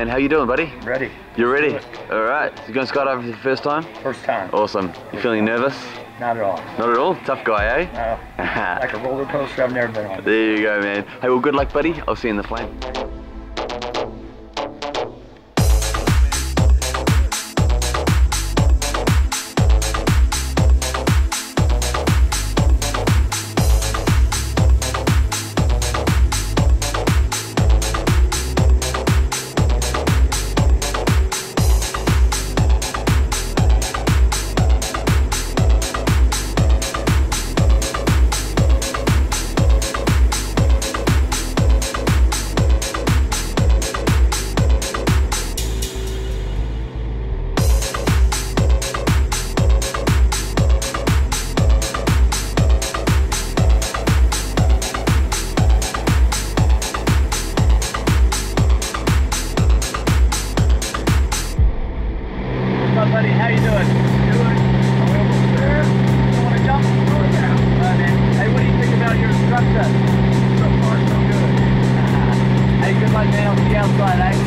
man. How you doing, buddy? Ready. You're ready? All right. You going skydiving for the first time? First time. Awesome. You feeling nervous? Not at all. Not at all? Tough guy, eh? No. Like a roller coaster I've never been on. There you go, man. Hey, well, good luck, buddy. I'll see you in the plane. How you doing? Good. I'm over there. You want to jump? Go down. Hey, what do you think about your instructor? So far, so good. Hey, good luck now on the outside, eh?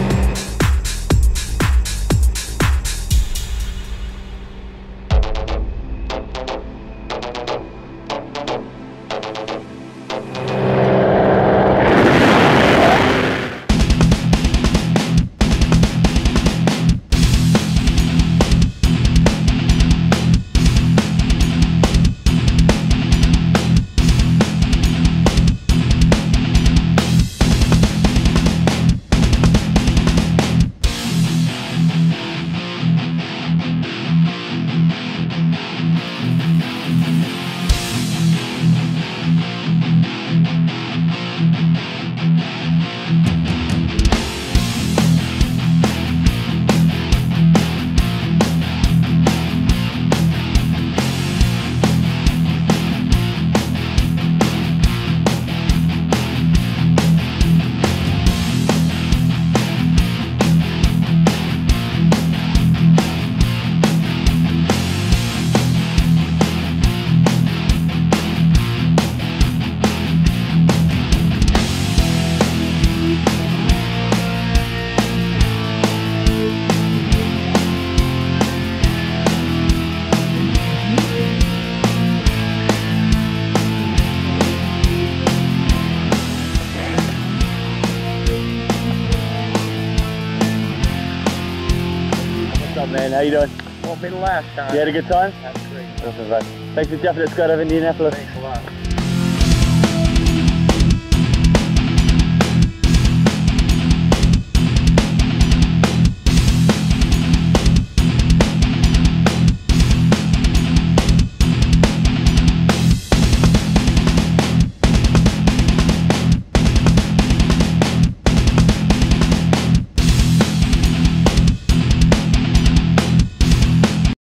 Man, how you doing? Well, been last time. You had a good time? That's great. Awesome, bro. Thanks to Jeff at Scott of Indianapolis. Thanks a lot.